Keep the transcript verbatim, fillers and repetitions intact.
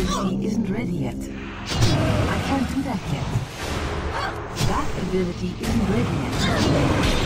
ability isn't ready yet. I can't do that yet. That ability isn't ready yet.